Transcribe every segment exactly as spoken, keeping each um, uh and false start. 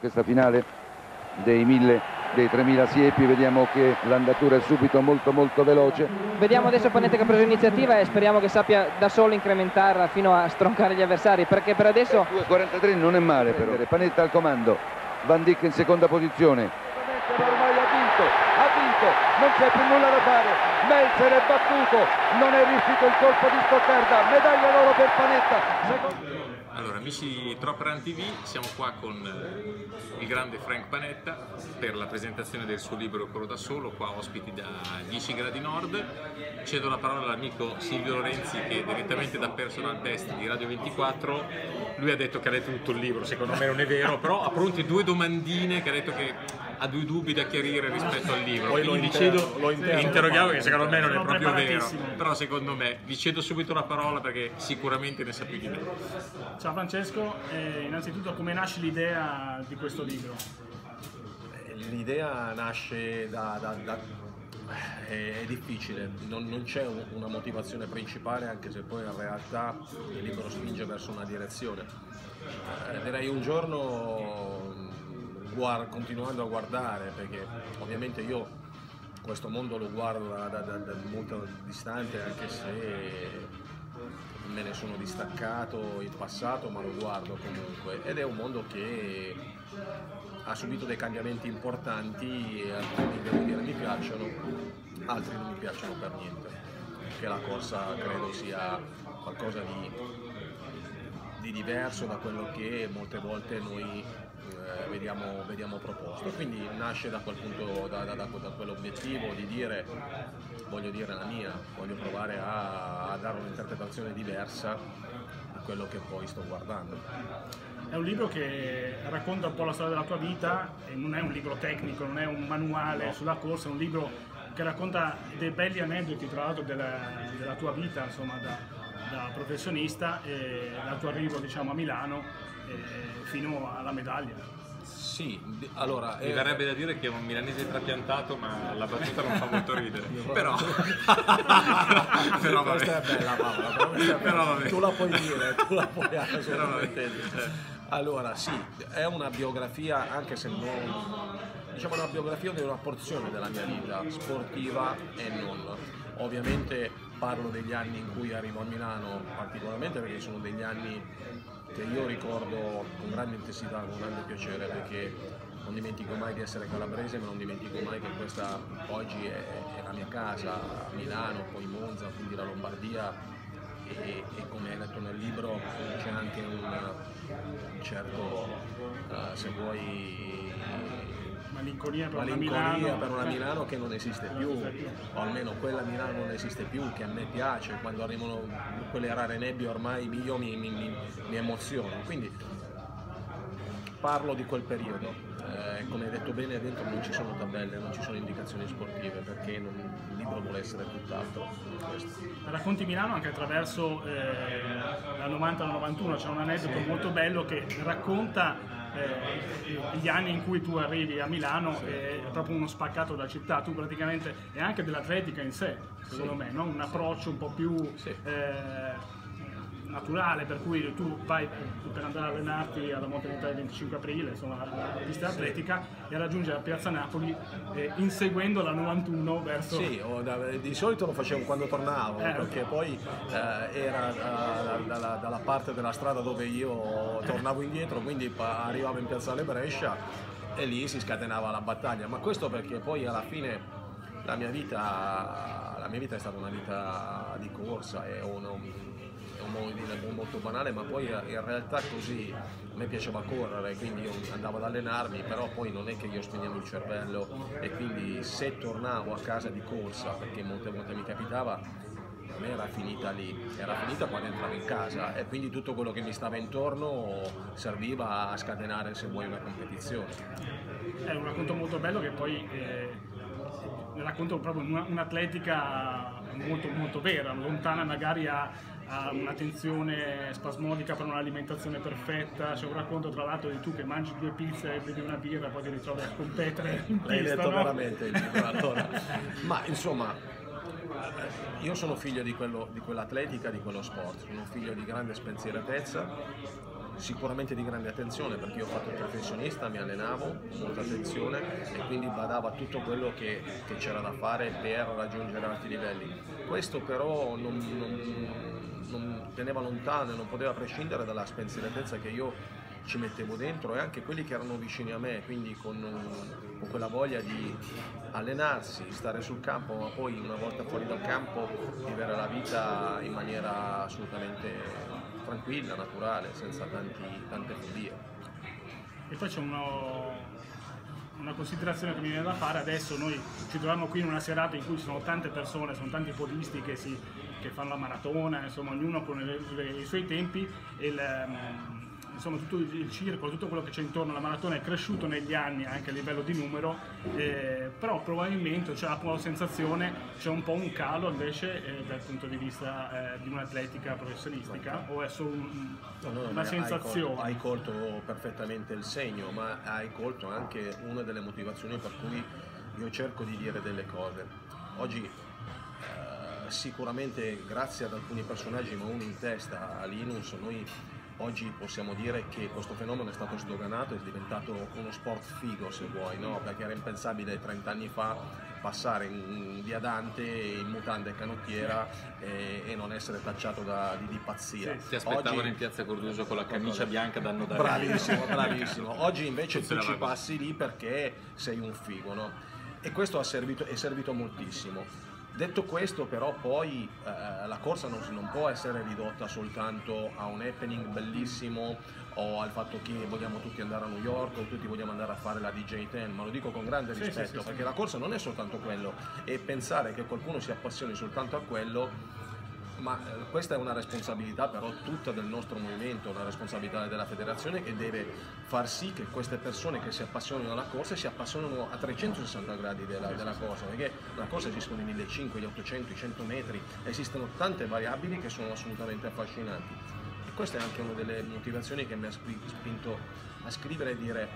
questa finale dei mille, dei tremila siepi. Vediamo che l'andatura è subito molto molto veloce. Vediamo adesso Panetta che ha preso iniziativa e speriamo che sappia da solo incrementarla fino a stroncare gli avversari, perché per adesso due quarantatré non è male. Però Panetta al comando, Van Dijk in seconda posizione. Ormai ha vinto, ha vinto, non c'è più nulla da fare. Melzer è battuto, non è riuscito il colpo di Stoccarda, medaglia d'oro per Panetta. Secondo... Allora, amici TropRunTV, siamo qua con eh, il grande Frank Panetta per la presentazione del suo libro Io corro da solo, qua ospiti da dieci gradi nord. Cedo la parola all'amico Silvio Lorenzi che direttamente da Personal Best di Radio ventiquattro, lui ha detto che ha letto tutto il libro, secondo me non è vero, però ha pronte due domandine che ha detto che ha due dubbi da chiarire rispetto al libro. Poi quindi lo cedo, lo interrogavo, che secondo me non è proprio vero, però secondo me vi cedo subito la parola perché sicuramente ne sa più di me. Ciao Francesco, eh, innanzitutto come nasce l'idea di questo libro? L'idea nasce da... da, da è, è difficile, non, non c'è un, una motivazione principale, anche se poi in realtà il libro spinge verso una direzione. Eh, direi un giorno, guard, continuando a guardare, perché ovviamente io questo mondo lo guardo da, da, da, da molto distante, anche se... me ne sono distaccato in passato, ma lo guardo comunque, ed è un mondo che ha subito dei cambiamenti importanti e alcuni, devo dire, mi piacciono, altri non mi piacciono per niente, perché la corsa credo sia qualcosa di, di diverso da quello che molte volte noi eh, vediamo, vediamo proposto, quindi nasce da quel punto, da, da, da, da quell'obiettivo di dire, voglio dire la mia, voglio provare a, a dare un'interpretazione diversa a quello che poi sto guardando. È un libro che racconta un po' la storia della tua vita, e non è un libro tecnico, non è un manuale no. sulla corsa, è un libro che racconta dei belli aneddoti, tra l'altro, della, della tua vita, insomma, da... da professionista e dal tuo arrivo, diciamo, a Milano eh, fino alla medaglia. Sì, allora... Mi verrebbe eh... da dire che è un milanese trapiantato, ma la battuta non fa molto ridere. Però... però questa è bella, Paola. Però vabbè. Tu la puoi dire, tu la puoi assolutamente dire. Allora, sì, è una biografia, anche se non... diciamo una biografia di una porzione della mia vita, sportiva e non. Ovviamente... parlo degli anni in cui arrivo a Milano particolarmente, perché sono degli anni che io ricordo con grande intensità, con grande piacere, perché non dimentico mai di essere calabrese, ma non dimentico mai che questa oggi è, è la mia casa, a Milano, poi Monza, quindi la Lombardia, e, e come hai detto nel libro c'è anche un certo, uh, se vuoi, malinconia per, Milano, per una Milano che non esiste più, o almeno quella Milano non esiste più, che a me piace, quando arrivano quelle rare nebbie ormai io mi, mi, mi, mi emoziono, quindi parlo di quel periodo, eh, come hai detto bene dentro non ci sono tabelle, non ci sono indicazioni sportive, perché non, il libro vuole essere tutt'altro. Racconti Milano anche attraverso eh, la novanta novantuno, c'è un aneddoto sì. molto bello che racconta Eh, gli anni in cui tu arrivi a Milano, sì. è proprio uno spaccato della città, tu praticamente, e anche dell'atletica in sé, secondo sì. me, no? Un approccio un po' più sì. eh, naturale, per cui tu vai per andare a allenarti alla Montevitale il venticinque aprile, insomma, alla pista sì. atletica, e raggiungere la piazza Napoli eh, inseguendo la novantuno verso... Sì, o da, di solito lo facevo quando tornavo, eh, perché okay. poi eh, era da, da, da, dalla parte della strada dove io tornavo indietro, quindi arrivavo in piazzale Brescia e lì si scatenava la battaglia, ma questo perché poi alla fine la mia vita, la mia vita è stata una vita di corsa e o non... un modo di dire molto banale, ma poi in realtà così a me piaceva correre, quindi io andavo ad allenarmi, però poi non è che io spegnevo il cervello, e quindi se tornavo a casa di corsa, perché molte volte mi capitava, non era finita lì, era finita quando entravo in casa, e quindi tutto quello che mi stava intorno serviva a scatenare, se vuoi, una competizione. È un racconto molto bello che poi eh, racconto proprio un'atletica molto molto vera, lontana magari a ha un'attenzione spasmodica per un'alimentazione perfetta. C'è un racconto, tra l'altro, di tu che mangi due pizze e bevi una birra e poi ti ritrovi a competere in pista. L'hai detto no? veramente il libro, allora. Ma insomma, io sono figlio di, quello, di quell'atletica, di quello sport, sono figlio di grande spensieratezza, sicuramente di grande attenzione, perché io ho fatto il professionista, mi allenavo, molta attenzione, e quindi badavo a tutto quello che, che c'era da fare per raggiungere alti livelli. Questo però non, non, non teneva lontano, non poteva prescindere dalla spensieratezza che io ci mettevo dentro, e anche quelli che erano vicini a me, quindi con, con quella voglia di allenarsi, stare sul campo, ma poi una volta fuori dal campo vivere la vita in maniera assolutamente tranquilla, naturale, senza tanti, tante fobie. E poi c'è una considerazione che mi viene da fare. Adesso noi ci troviamo qui in una serata in cui ci sono tante persone, sono tanti podisti che, si, che fanno la maratona, insomma ognuno con le, le, i suoi tempi, e il, insomma tutto il circolo, tutto quello che c'è intorno alla maratona è cresciuto negli anni anche a livello di numero, eh, però probabilmente c'è la sensazione, c'è un po' un calo invece eh, dal punto di vista eh, di un'atletica professionistica, o è solo un, no, no, no, una sensazione? Hai colto, hai colto perfettamente il segno, ma hai colto anche una delle motivazioni per cui io cerco di dire delle cose. Oggi eh, sicuramente grazie ad alcuni personaggi, ma uno in testa, Alinus, noi oggi possiamo dire che questo fenomeno è stato sdoganato, è diventato uno sport figo, se vuoi, no? Perché era impensabile trent'anni fa passare in via Dante in mutande e canottiera, sì, e, e non essere tacciato da, di, di pazzia. Sì, ti aspettavano oggi in piazza Corduso con la camicia bianca da annodare. Bravissimo, bravissimo. Oggi invece tu ci passi lì perché sei un figo, no? E questo ha servito, è servito moltissimo. Detto questo però poi eh, la corsa non, non può essere ridotta soltanto a un happening bellissimo, o al fatto che vogliamo tutti andare a New York o tutti vogliamo andare a fare la D J Ten, ma lo dico con grande rispetto, sì, sì, sì, perché sì, la corsa non è soltanto quello, e pensare che qualcuno si appassioni soltanto a quello, ma eh, questa è una responsabilità però tutta del nostro movimento, una responsabilità della federazione, che deve far sì che queste persone che si appassionano alla corsa si appassionano a trecentosessanta gradi della, della corsa, perché la corsa esistono i millecinquecento, gli ottocento, i cento metri, esistono tante variabili che sono assolutamente affascinanti, e questa è anche una delle motivazioni che mi ha spinto a scrivere e dire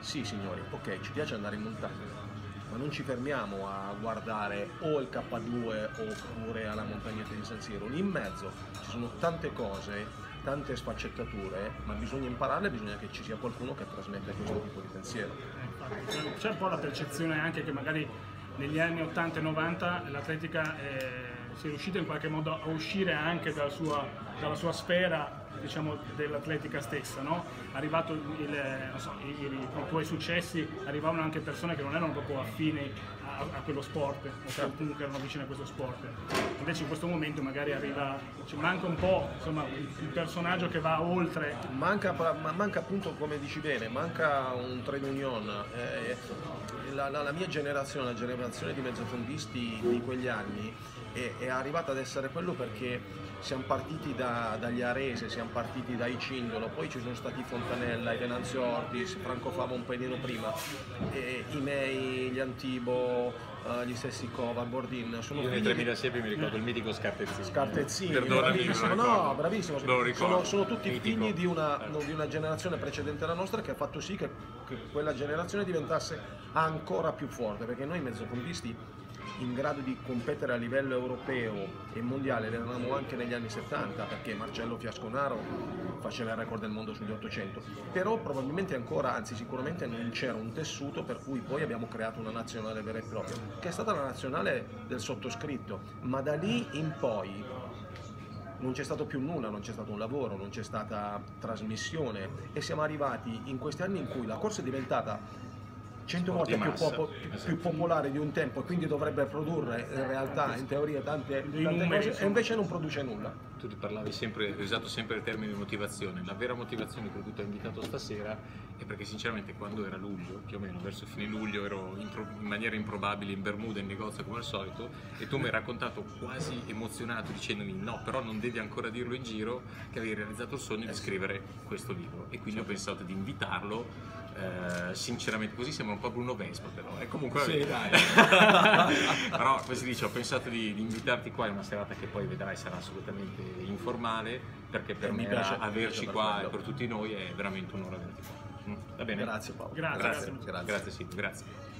sì signori, ok, ci piace andare in montagna, ma non ci fermiamo a guardare o il K due oppure alla montagnetta di San Siero, lì in mezzo ci sono tante cose, tante sfaccettature, ma bisogna impararle, bisogna che ci sia qualcuno che trasmette questo tipo di pensiero. C'è un po' la percezione anche che magari negli anni ottanta e novanta l'atletica è, si è riuscita in qualche modo a uscire anche dalla sua, dalla sua sfera, diciamo, dell'atletica stessa, no? Arrivato il, non so, i, i, i tuoi successi, arrivavano anche persone che non erano proprio affini a, a quello sport, o che comunque erano vicine a questo sport. Invece in questo momento magari arriva, cioè manca un po', insomma, il, il personaggio che va oltre. Manca, ma manca appunto, come dici bene, manca un trade union. Eh, la, la, la mia generazione, la generazione di mezzofondisti di quegli anni, è, è arrivata ad essere quello perché siamo partiti da, dagli Arese, siamo partiti dai Cindolo, poi ci sono stati Fontanella, i Venanzi Ortis, Franco Fava un paio prima, e i miei, gli Antibo, uh, gli stessi Cova, Bordin. Sono io nei tremila siepi mi ricordo il mitico Scartezzini. Scartezzini, perdonami, bravissimo, no, bravissimo, sono, sono tutti mitico. Figli di una, di una generazione precedente alla nostra, che ha fatto sì che, che quella generazione diventasse ancora più forte, perché noi mezzofondisti in grado di competere a livello europeo e mondiale eravamo anche negli anni settanta, perché Marcello Fiasconaro faceva il record del mondo sugli ottocento, però probabilmente ancora, anzi sicuramente non c'era un tessuto, per cui poi abbiamo creato una nazionale vera e propria, che è stata la nazionale del sottoscritto, ma da lì in poi non c'è stato più nulla, non c'è stato un lavoro, non c'è stata trasmissione, e siamo arrivati in questi anni in cui la corsa è diventata cento volte più, popo, più popolare di un tempo, e quindi dovrebbe produrre in realtà, in teoria, tante, tante cose, e invece non produce nulla. Tu ti parlavi sempre, hai usato sempre il termine motivazione. La vera motivazione per cui ti ho invitato stasera è perché sinceramente quando era luglio, più o meno verso fine luglio, ero in, in maniera improbabile in Bermuda, in negozio come al solito, e tu mi hai raccontato quasi emozionato dicendomi no, però non devi ancora dirlo in giro, che avevi realizzato il sogno di scrivere questo libro, e quindi ho pensato di invitarlo. Eh, sinceramente così sembra un po' Bruno Vespa, però è comunque sì, dai. Però come si dice, ho pensato di, di invitarti qua in una serata che poi vedrai sarà assolutamente informale, perché per e me piace, averci piace qua per, per tutti noi è veramente un'ora averti qua. Va bene? Grazie Paolo. Grazie, grazie, grazie, grazie, grazie. Grazie, sì, grazie.